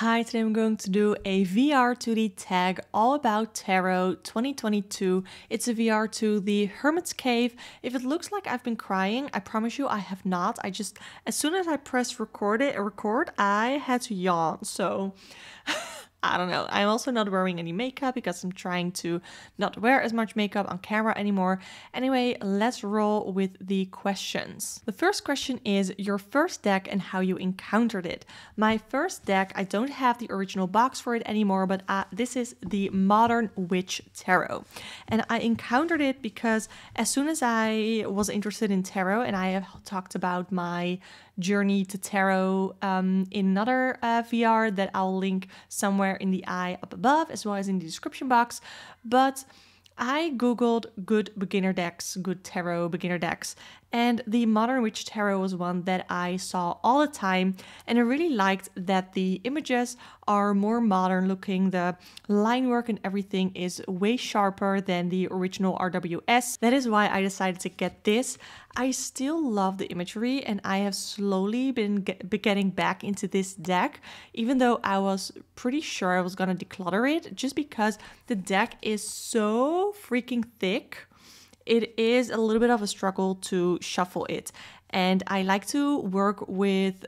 Hi, today I'm going to do a VR2D tag all about Tarot 2022. It's a VR2, The Hermit's Cave. If it looks like I've been crying, I promise you I have not. I just, as soon as I pressed record, I had to yawn, so... I don't know. I'm also not wearing any makeup because I'm trying to not wear as much makeup on camera anymore. Anyway, let's roll with the questions. The first question is your first deck and how you encountered it. My first deck, I don't have the original box for it anymore, but this is the Modern Witch Tarot. And I encountered it because as soon as I was interested in tarot, and I have talked about my journey to tarot in another VR that I'll link somewhere in the eye up above as well as in the description box, but I googled good beginner decks, good tarot beginner decks, and the Modern Witch Tarot was one that I saw all the time, and I really liked that the images are more modern looking, the line work and everything is way sharper than the original RWS. That is why I decided to get this. I still love the imagery, and I have slowly been getting back into this deck, even though I was pretty sure I was gonna declutter it, just because the deck is so freaking thick. It is a little bit of a struggle to shuffle it. And I like to work with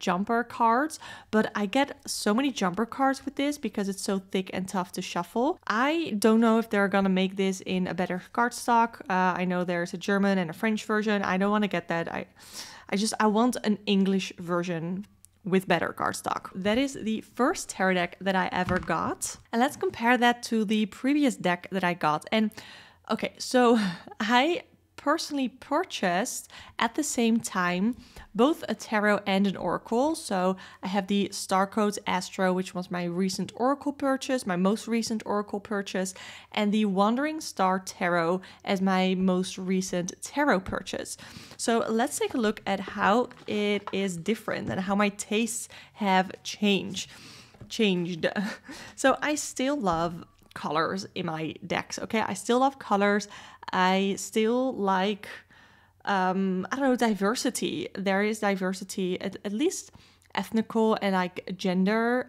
jumper cards, but I get so many jumper cards with this because it's so thick and tough to shuffle. I don't know if they're gonna make this in a better cardstock. I know there's a German and a French version. I don't want to get that. I want an English version with better cardstock. That is the first tarot deck that I ever got. And let's compare that to the previous deck that I got. And okay, so I personally purchased at the same time both a tarot and an oracle. So I have the Star Codes Astro, which was my recent oracle purchase, my most recent oracle purchase, and the Wandering Star Tarot as my most recent tarot purchase. So let's take a look at how it is different and how my tastes have changed. So I still love colors in my decks, okay? I still love colors. I still like, I don't know, diversity. There is diversity, at least ethnical and like gender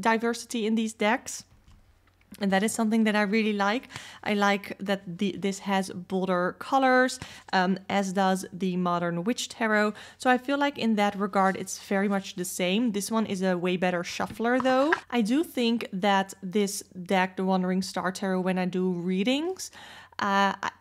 diversity in these decks. And that is something that I really like. I like that this has bolder colors, as does the Modern Witch Tarot. So I feel like in that regard, it's very much the same. This one is a way better shuffler though. I do think that this deck, the Wandering Star Tarot, when I do readings,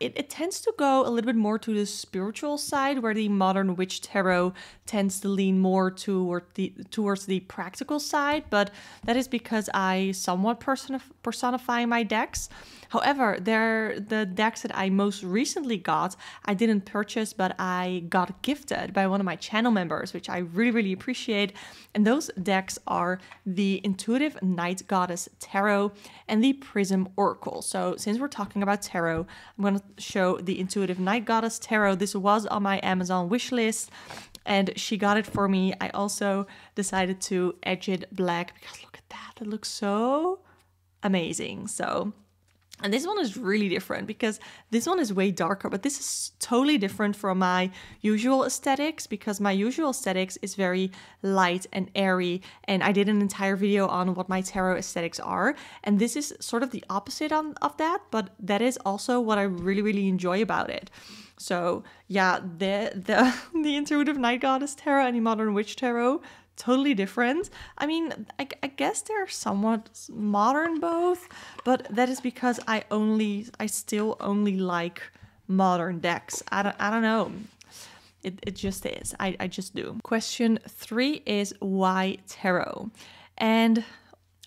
it tends to go a little bit more to the spiritual side, where the Modern Witch Tarot tends to lean more towards the practical side, but that is because I somewhat personify my decks. However, the decks that I most recently got, I didn't purchase, but I got gifted by one of my channel members, which I really, really appreciate. And those decks are the Intuitive Night Goddess Tarot and the Prism Oracle. So since we're talking about tarot, I'm going to show the Intuitive Night Goddess Tarot. This was on my Amazon wish list, and she got it for me. I also decided to edge it black because look at that. It looks so amazing. So... and this one is really different because this one is way darker, but this is totally different from my usual aesthetics, because my usual aesthetics is very light and airy, and I did an entire video on what my tarot aesthetics are, and this is sort of the opposite of that, but that is also what I really, really enjoy about it. So yeah, the Intuitive Night Goddess Tarot and the Modern Witch Tarot, totally different. I mean, I guess they're somewhat modern both, but that is because I still only like modern decks. I don't know. It just is. I just do. Question 3 is why tarot? And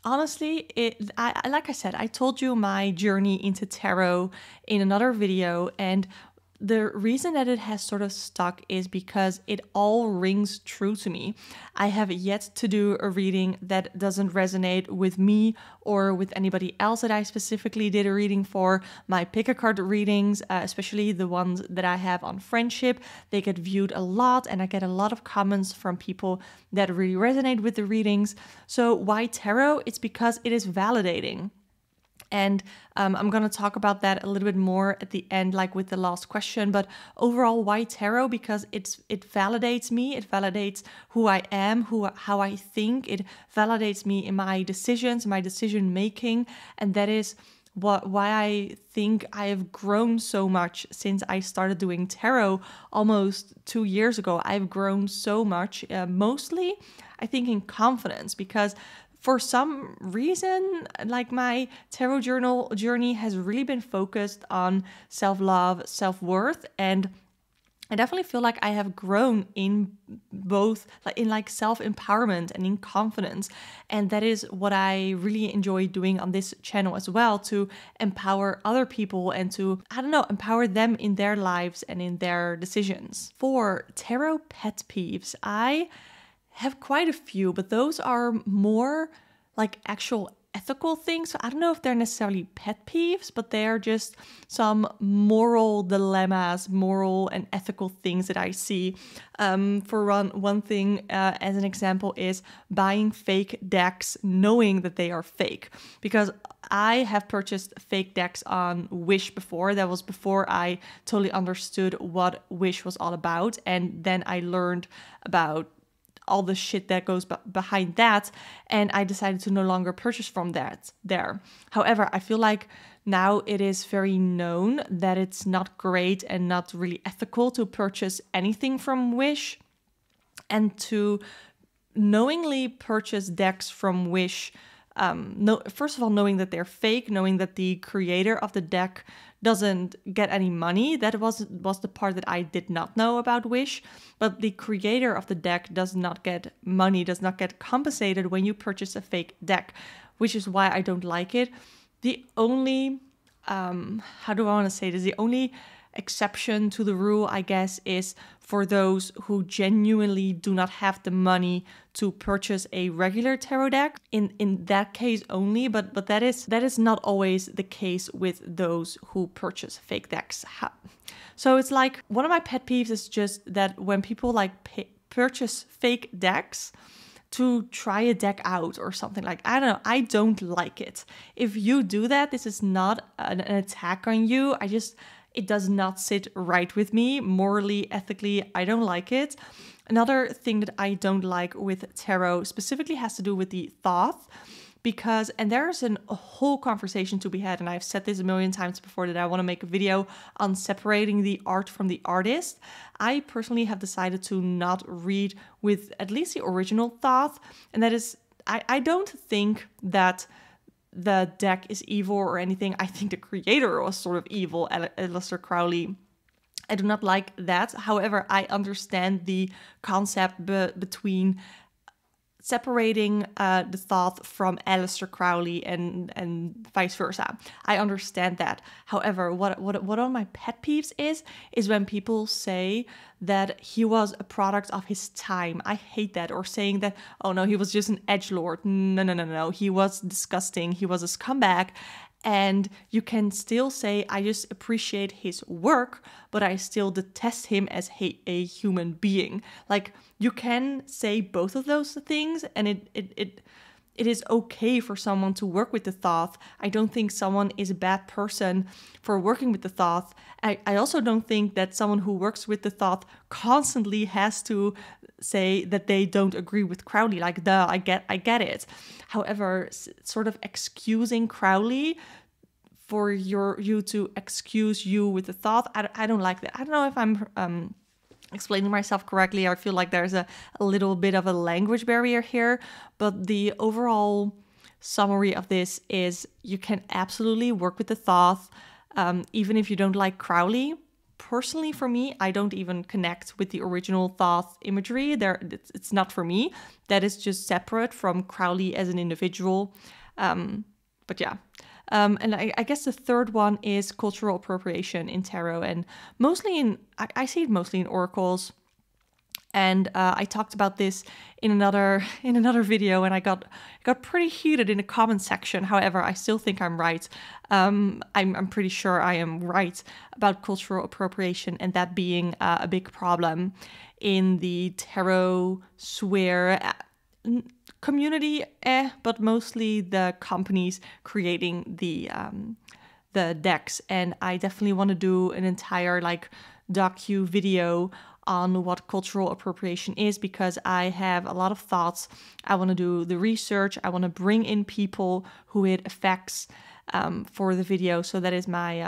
honestly, like I said, I told you my journey into tarot in another video, and the reason that it has sort of stuck is because it all rings true to me. I have yet to do a reading that doesn't resonate with me or with anybody else that I specifically did a reading for. My pick-a-card readings, especially the ones that I have on friendship, they get viewed a lot, and I get a lot of comments from people that really resonate with the readings. So why tarot? It's because it is validating. And I'm going to talk about that a little bit more at the end, like with the last question. But overall, why tarot? Because it validates me. It validates who I am, how I think. It validates me in my decisions, my decision making. And that is why I think I have grown so much since I started doing tarot almost 2 years ago. I've grown so much, mostly I think in confidence, because for some reason, like, my tarot journal journey has really been focused on self-love, self-worth, and I definitely feel like I have grown in both, like in self-empowerment and in confidence. And that is what I really enjoy doing on this channel as well, to empower other people and to, I don't know, empower them in their lives and in their decisions. For tarot pet peeves, I have quite a few, but those are more like actual ethical things. So I don't know if they're necessarily pet peeves, but they're just some moral dilemmas, moral and ethical things that I see. For one thing, as an example, is buying fake decks knowing that they are fake. Because I have purchased fake decks on Wish before. That was before I totally understood what Wish was all about. And then I learned about all the shit that goes behind that, and I decided to no longer purchase from that there. However, I feel like now it is very known that it's not great and not really ethical to purchase anything from Wish, and to knowingly purchase decks from Wish. First of all, knowing that they're fake, knowing that the creator of the deck doesn't get any money. That was the part that I did not know about Wish. But the creator of the deck does not get money, does not get compensated when you purchase a fake deck, which is why I don't like it. The only, how do I want to say this? The only exception to the rule, I guess, is for those who genuinely do not have the money to purchase a regular tarot deck. In that case only, but that is not always the case with those who purchase fake decks. So it's like, one of my pet peeves is just that when people like purchase fake decks to try a deck out or something, like, I don't know, I don't like it. If you do that, this is not an attack on you. It does not sit right with me. Morally, ethically, I don't like it. Another thing that I don't like with tarot specifically has to do with the Thoth, because, and there's a whole conversation to be had, and I've said this a million times before, that I want to make a video on separating the art from the artist. I personally have decided to not read with at least the original Thoth, and that is, I don't think that the deck is evil or anything. I think the creator was sort of evil, Aleister Crowley. I do not like that. However, I understand the concept between separating the Thoth from Aleister Crowley and vice versa. I understand that. However, what one of my pet peeves is when people say that he was a product of his time. I hate that. Or saying that, oh no, he was just an edgelord. No. He was disgusting. He was a scumbag. And you can still say, I just appreciate his work, but I still detest him as a human being. Like, you can say both of those things, and it is okay for someone to work with the Thoth. I don't think someone is a bad person for working with the Thoth. I also don't think that someone who works with the Thoth constantly has to say that they don't agree with Crowley. Like, duh, I get it. However, sort of excusing Crowley for you to excuse you with the Thoth, I don't like that. I don't know if I'm explaining myself correctly. I feel like there's a little bit of a language barrier here, but the overall summary of this is you can absolutely work with the Thoth, even if you don't like Crowley. Personally, for me, I don't even connect with the original Thoth imagery. It's not for me. That is just separate from Crowley as an individual. But yeah. And I guess the third one is cultural appropriation in tarot, and mostly I see it mostly in oracles. And I talked about this in another video, and I got pretty heated in the comment section. However, I still think I'm right. I'm pretty sure I am right about cultural appropriation and that being a big problem in the tarot sphere. community, but mostly the companies creating the decks. And I definitely want to do an entire like docu video on what cultural appropriation is, because I have a lot of thoughts. I want to do the research. I want to bring in people who it affects for the video. So that is my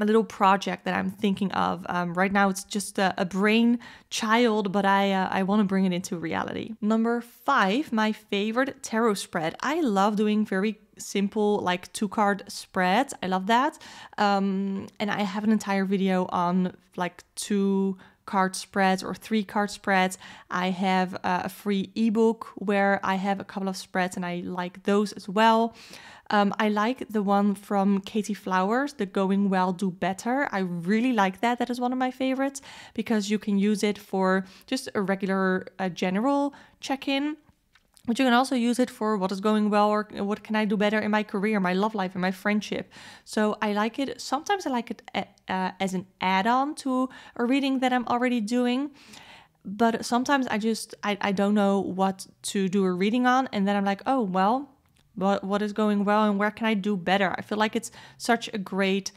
a little project that I'm thinking of. Right now it's just a brain child, but I want to bring it into reality. Number 5, my favorite tarot spread. I love doing very simple like 2-card spreads. I love that. And I have an entire video on like 2-card spreads or 3-card spreads. I have a free ebook where I have a couple of spreads and I like those as well. I like the one from Katie Flowers, the Going Well Do Better. I really like that. That is one of my favorites because you can use it for just a regular general check-in. But you can also use it for what is going well or what can I do better in my career, my love life, and my friendship. So I like it. Sometimes I like it as an add-on to a reading that I'm already doing. But sometimes I don't know what to do a reading on. And then I'm like, oh, well, what is going well and where can I do better? I feel like it's such a great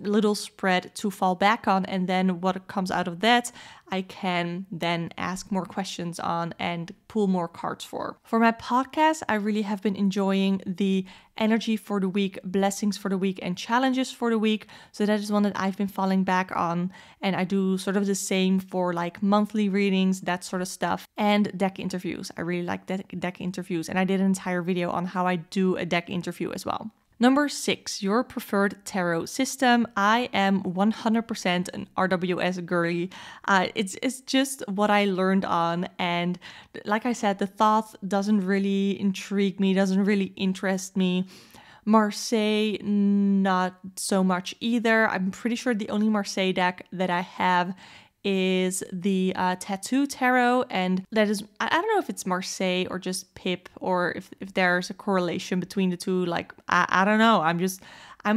little spread to fall back on, and then what comes out of that I can then ask more questions on and pull more cards for. For my podcast, I really have been enjoying the energy for the week, blessings for the week, and challenges for the week. So that is one that I've been falling back on, and I do sort of the same for like monthly readings, that sort of stuff, and deck interviews. I really like deck interviews, and I did an entire video on how I do a deck interview as well. Number 6, your preferred tarot system. I am 100% an RWS girly. It's just what I learned on. And like I said, the Thoth doesn't really intrigue me, doesn't really interest me. Marseille, not so much either. I'm pretty sure the only Marseille deck that I have is the Tattoo Tarot, and that is, I don't know if it's Marseille or just Pip, or if there's a correlation between the two. Like, I don't know. I'm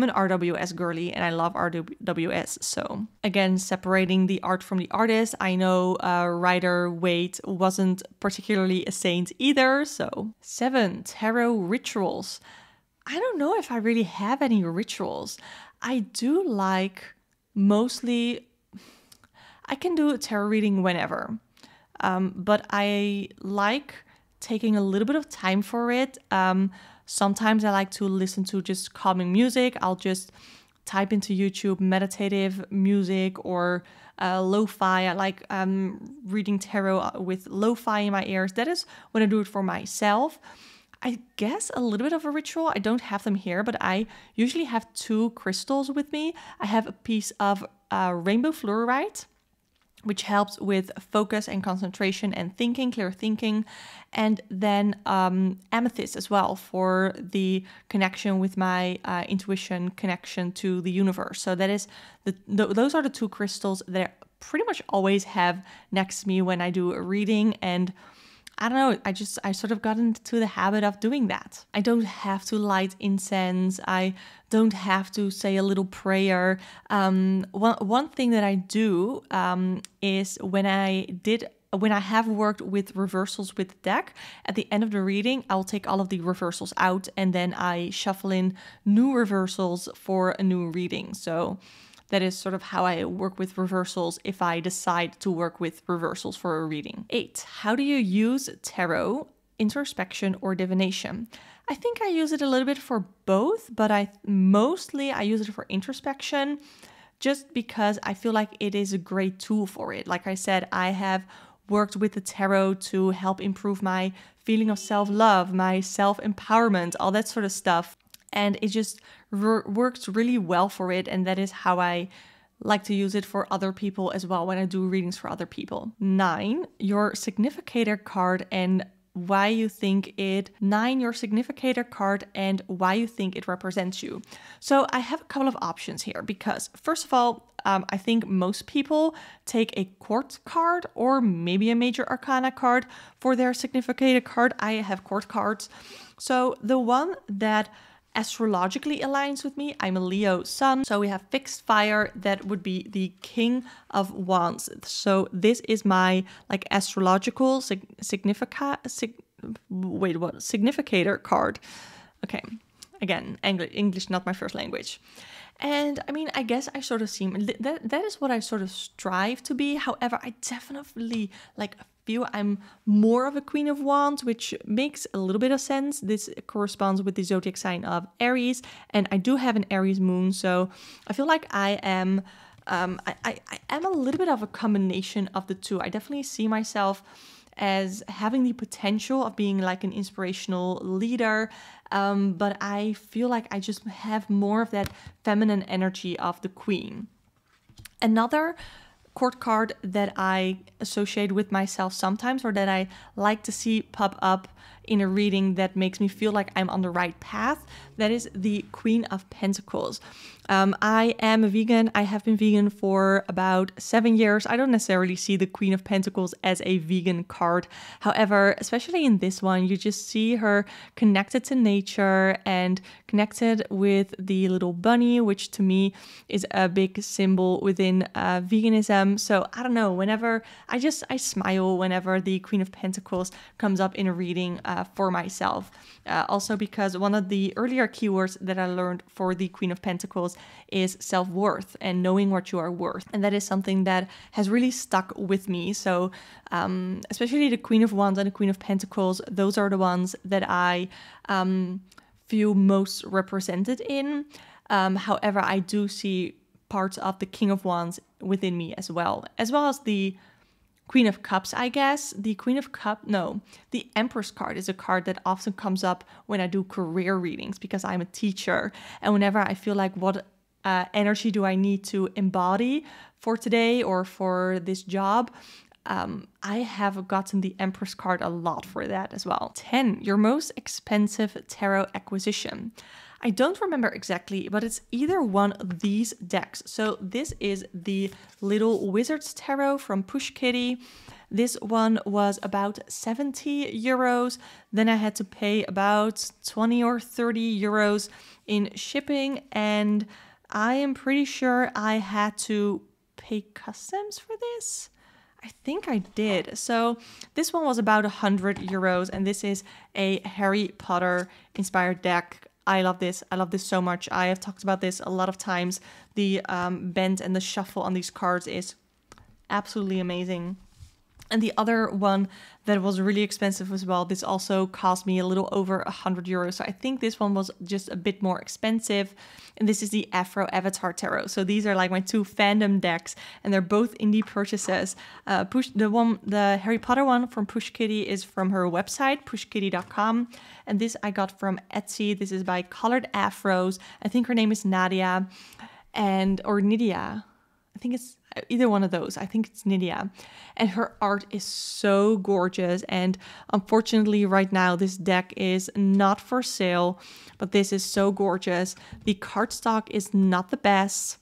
an RWS girly and I love RWS. So again, separating the art from the artist. I know Rider Waite wasn't particularly a saint either. So 7, tarot rituals. I don't know if I really have any rituals. I do like mostly, I can do a tarot reading whenever, but I like taking a little bit of time for it. Sometimes I like to listen to just calming music. I'll just type into YouTube meditative music or lo-fi. I like reading tarot with lo-fi in my ears. That is when I do it for myself. I guess a little bit of a ritual. I don't have them here, but I usually have 2 crystals with me. I have a piece of rainbow fluorite, which helps with focus and concentration and thinking, clear thinking. And then amethyst as well for the connection with my intuition, connection to the universe. So that is those are the 2 crystals that I pretty much always have next to me when I do a reading. And I don't know, I sort of got into the habit of doing that. I don't have to light incense. I don't have to say a little prayer. One thing that I do is when I have worked with reversals with the deck, at the end of the reading, I'll take all of the reversals out and then I shuffle in new reversals for a new reading. So that is sort of how I work with reversals if I decide to work with reversals for a reading. 8, how do you use tarot, introspection, or divination? I think I use it a little bit for both, but mostly I use it for introspection just because I feel like it is a great tool for it. Like I said, I have worked with the tarot to help improve my feeling of self-love, my self-empowerment, all that sort of stuff. And it just works really well for it. And that is how I like to use it for other people as well when I do readings for other people. 9, your significator card and why you think it... 9, your significator card and why you think it represents you. So I have a couple of options here because first of all, I think most people take a court card or maybe a major arcana card for their significator card. I have court cards. So the one that astrologically aligns with me. I'm a Leo sun, so we have fixed fire. That would be the King of Wands. So this is my like astrological significator card. Okay, again, English not my first language. And I mean, I guess I sort of seem that is what I sort of strive to be. However, I definitely like feel I'm more of a Queen of Wands, which makes a little bit of sense. This corresponds with the zodiac sign of Aries, and I do have an Aries moon, so I feel like I am I am a little bit of a combination of the two. I definitely see myself as having the potential of being like an inspirational leader, but I feel like I just have more of that feminine energy of the queen. Another court card that I associate with myself sometimes, or that I like to see pop up in a reading that makes me feel like I'm on the right path, that is the Queen of Pentacles. I am a vegan. I have been vegan for about 7 years. I don't necessarily see the Queen of Pentacles as a vegan card. However, especially in this one, you just see her connected to nature and connected with the little bunny, which to me is a big symbol within veganism. So I don't know, whenever I smile whenever the Queen of Pentacles comes up in a reading for myself. Also because one of the earlier keywords that I learned for the Queen of Pentacles is self-worth and knowing what you are worth. And that is something that has really stuck with me. So especially the Queen of Wands and the Queen of Pentacles, those are the ones that I feel most represented in. However, I do see parts of the King of Wands within me as well as the Queen of Cups, I guess. The Queen of Cups, no, the Empress card is a card that often comes up when I do career readings because I'm a teacher. And whenever I feel like what energy do I need to embody for today or for this job, I have gotten the Empress card a lot for that as well. 10, your most expensive tarot acquisition. I don't remember exactly, but it's either one of these decks. So this is the Little Wizards Tarot from Pushkitty. This one was about 70 euros. Then I had to pay about 20 or 30 euros in shipping. And I am pretty sure I had to pay customs for this. I think I did. So this one was about 100 euros. And this is a Harry Potter inspired deck. I love this. I love this so much. I have talked about this a lot of times. The bend and the shuffle on these cards is absolutely amazing. And the other one that was really expensive as well, this also cost me a little over 100 euros. So I think this one was just a bit more expensive. And this is the Afro Avatar Tarot. So these are like my two fandom decks, and they're both indie purchases. The Harry Potter one from Pushkitty is from her website, pushkitty.com. And this I got from Etsy. This is by Colored Afros. I think her name is Nydia or Nydia. I think it's either one of those. I think it's Nydia, and her art is so gorgeous. And unfortunately right now this deck is not for sale, but this is so gorgeous. The cardstock is not the best,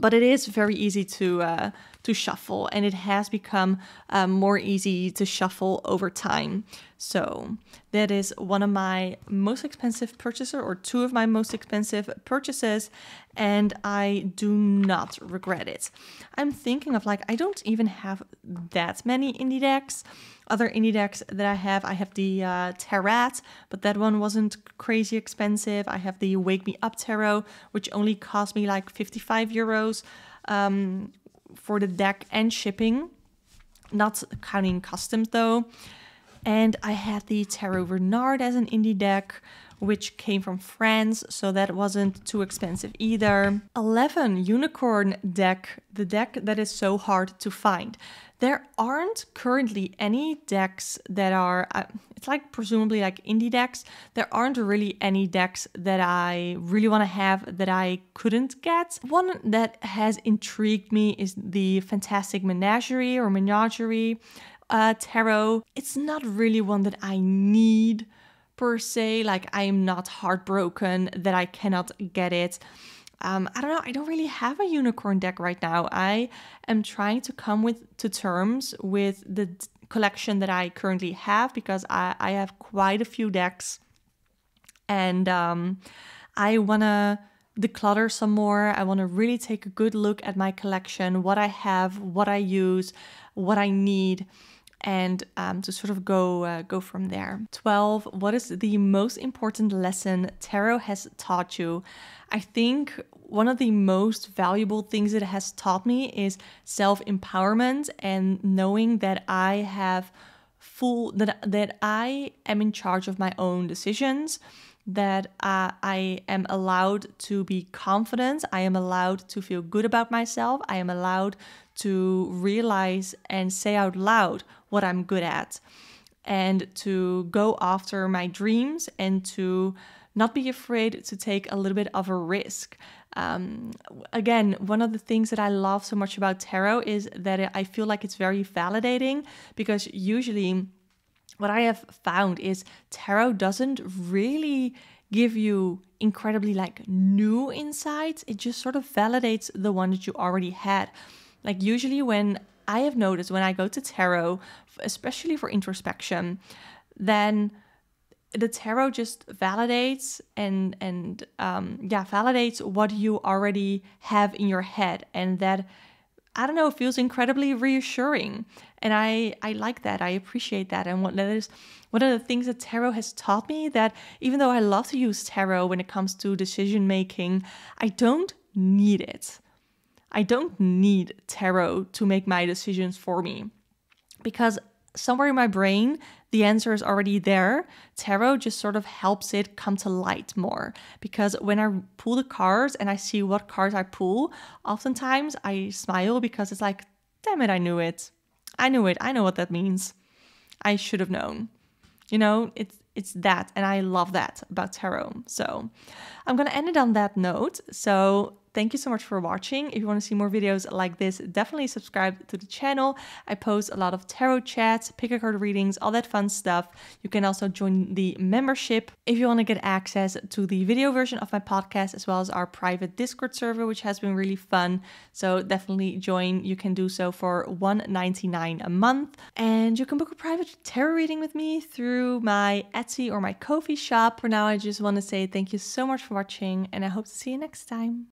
but it is very easy to shuffle, and it has become more easy to shuffle over time. So that is one of my most expensive purchases, or two of my most expensive purchases, and I do not regret it. I'm thinking of like, I don't even have that many indie decks. Other indie decks that I have the Tarot, but that one wasn't crazy expensive. I have the Wake Me Up Tarot, which only cost me like 55 euros. For the deck and shipping, not counting customs though. And I had the Tarot Bernard as an indie deck, which came from France, so that wasn't too expensive either. 11, Unicorn deck, the deck that is so hard to find. There aren't currently any decks that are, it's like presumably like indie decks. There aren't really any decks that I really want to have that I couldn't get. One that has intrigued me is the Fantastic Menagerie or Menagerie Tarot. It's not really one that I need per se. Like, I am not heartbroken that I cannot get it. I don't know. I don't really have a unicorn deck right now. I am trying to come to terms with the collection that I currently have, because I have quite a few decks. and I want to declutter some more. I want to really take a good look at my collection, what I have, what I use, what I need, and to sort of go from there. 12, what is the most important lesson tarot has taught you? I think one of the most valuable things it has taught me is self-empowerment and knowing that I have that I am in charge of my own decisions, that I am allowed to be confident, I am allowed to feel good about myself, I am allowed to realize and say out loud what I'm good at, and to go after my dreams, and to not be afraid to take a little bit of a risk. Again, one of the things that I love so much about tarot is that I feel like it's very validating, because usually what I have found is tarot doesn't really give you incredibly like new insights. It just sort of validates the one that you already had. Like usually when I have noticed when I go to tarot, especially for introspection, then the tarot just validates and validates what you already have in your head, and that, I don't know, feels incredibly reassuring. And I like that. I appreciate that. And that is one of the things that tarot has taught me, that even though I love to use tarot when it comes to decision making, I don't need it. I don't need tarot to make my decisions for me, because somewhere in my brain, the answer is already there. Tarot just sort of helps it come to light more, because when I pull the cards and I see what cards I pull, oftentimes I smile, because it's like, damn it, I knew it. I knew it. I know what that means. I should have known. You know, it's that. And I love that about tarot. So I'm going to end it on that note. So thank you so much for watching. If you want to see more videos like this, definitely subscribe to the channel. I post a lot of tarot chats, pick a card readings, all that fun stuff. You can also join the membership if you want to get access to the video version of my podcast, as well as our private Discord server, which has been really fun. So definitely join. You can do so for $1.99 a month. And you can book a private tarot reading with me through my Etsy or my Ko-fi shop. For now, I just want to say thank you so much for watching, and I hope to see you next time.